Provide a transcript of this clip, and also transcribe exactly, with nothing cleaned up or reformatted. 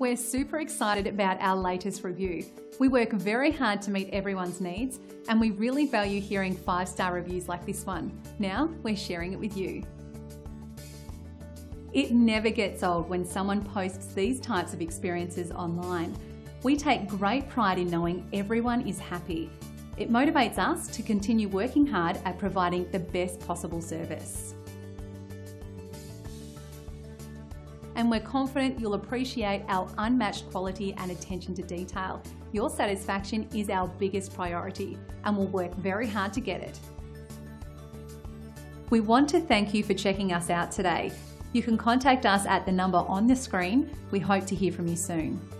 We're super excited about our latest review. We work very hard to meet everyone's needs, and we really value hearing five-star reviews like this one. Now we're sharing it with you. It never gets old when someone posts these types of experiences online. We take great pride in knowing everyone is happy. It motivates us to continue working hard at providing the best possible service. And we're confident you'll appreciate our unmatched quality and attention to detail. Your satisfaction is our biggest priority, and we'll work very hard to get it. We want to thank you for checking us out today. You can contact us at the number on the screen. We hope to hear from you soon.